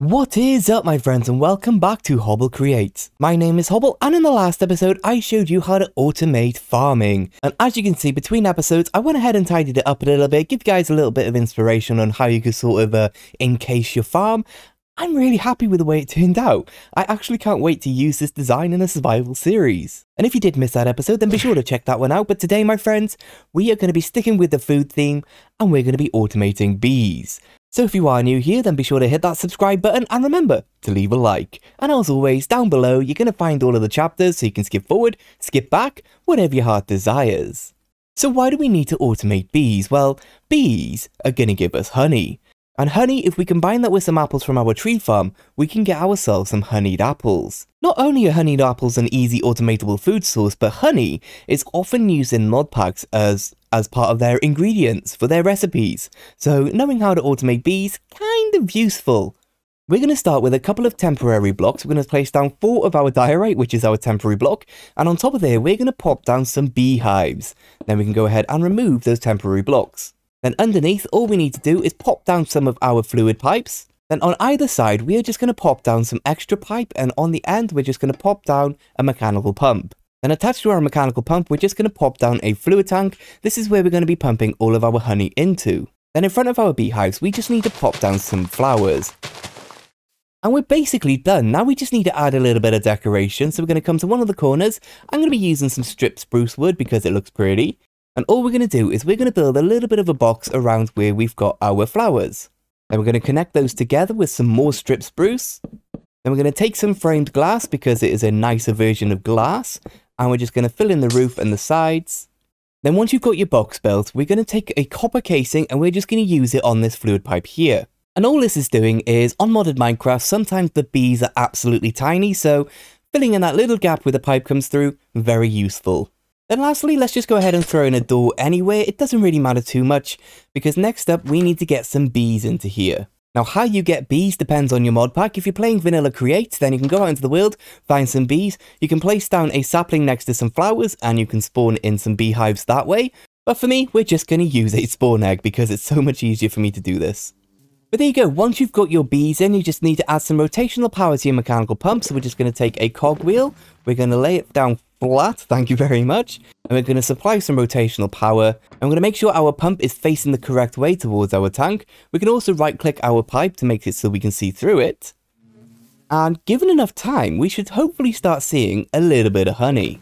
What is up my friends and welcome back to Hobble Create. My name is Hobble and in the last episode I showed you how to automate farming, and as you can see between episodes I went ahead and tidied it up a little bit, give you guys a little bit of inspiration on how you could sort of encase your farm. I'm really happy with the way it turned out. I actually can't wait to use this design in a survival series. And if you did miss that episode, then be sure to check that one out. But today, my friends, we are going to be sticking with the food theme and we're going to be automating bees. So if you are new here, then be sure to hit that subscribe button and remember to leave a like. And as always, down below, you're going to find all of the chapters so you can skip forward, skip back, whatever your heart desires. So why do we need to automate bees? Well, bees are going to give us honey. And honey, if we combine that with some apples from our tree farm, we can get ourselves some honeyed apples. Not only are honeyed apples an easy automatable food source, but honey is often used in mod packs as part of their ingredients for their recipes. So knowing how to automate bees, kind of useful. We're going to start with a couple of temporary blocks. We're going to place down 4 of our diorite, which is our temporary block. And on top of there, we're going to pop down some beehives. Then we can go ahead and remove those temporary blocks. Then underneath, all we need to do is pop down some of our fluid pipes. Then on either side, we are just going to pop down some extra pipe, and on the end, we're just going to pop down a mechanical pump. Then attached to our mechanical pump, we're just going to pop down a fluid tank. This is where we're going to be pumping all of our honey into. Then in front of our beehives, we just need to pop down some flowers. And we're basically done. Now we just need to add a little bit of decoration. So we're going to come to one of the corners. I'm going to be using some stripped spruce wood because it looks pretty. And all we're going to do is we're going to build a little bit of a box around where we've got our flowers. Then we're going to connect those together with some more stripped spruce. Then we're going to take some framed glass because it is a nicer version of glass. And we're just going to fill in the roof and the sides. Then once you've got your box built, we're going to take a copper casing and we're just going to use it on this fluid pipe here. And all this is doing is, on modded Minecraft, sometimes the bees are absolutely tiny. So filling in that little gap where the pipe comes through, very useful. Then lastly, let's just go ahead and throw in a door anywhere. It doesn't really matter too much because next up we need to get some bees into here. Now how you get bees depends on your mod pack. If you're playing vanilla create, then you can go out into the world, find some bees. You can place down a sapling next to some flowers and you can spawn in some beehives that way. But for me, we're just going to use a spawn egg because it's so much easier for me to do this. But there you go, once you've got your bees in, you just need to add some rotational power to your mechanical pump. So we're just going to take a cogwheel, we're going to lay it down flat, thank you very much, and we're going to supply some rotational power. I'm going to make sure our pump is facing the correct way towards our tank. We can also right click our pipe to make it so we can see through it. And given enough time, we should hopefully start seeing a little bit of honey.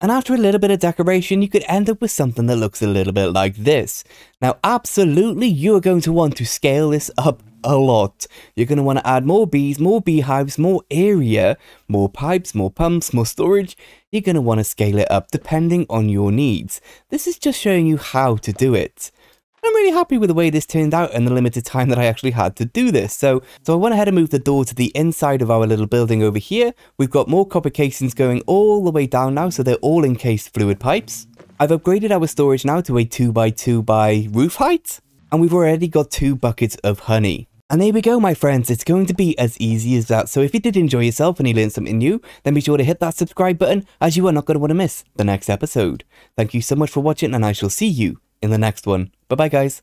And after a little bit of decoration, you could end up with something that looks a little bit like this. Now, absolutely, you are going to want to scale this up a lot. You're going to want to add more bees, more beehives, more area, more pipes, more pumps, more storage. You're going to want to scale it up depending on your needs. This is just showing you how to do it. I'm really happy with the way this turned out and the limited time that I actually had to do this. So I went ahead and moved the door to the inside of our little building over here. We've got more copper casings going all the way down now, so they're all encased fluid pipes. I've upgraded our storage now to a 2x2 by roof height, and we've already got 2 buckets of honey. And there we go, my friends. It's going to be as easy as that. So if you did enjoy yourself and you learned something new, then be sure to hit that subscribe button, as you are not going to want to miss the next episode. Thank you so much for watching, and I shall see you in the next one. Bye-bye, guys.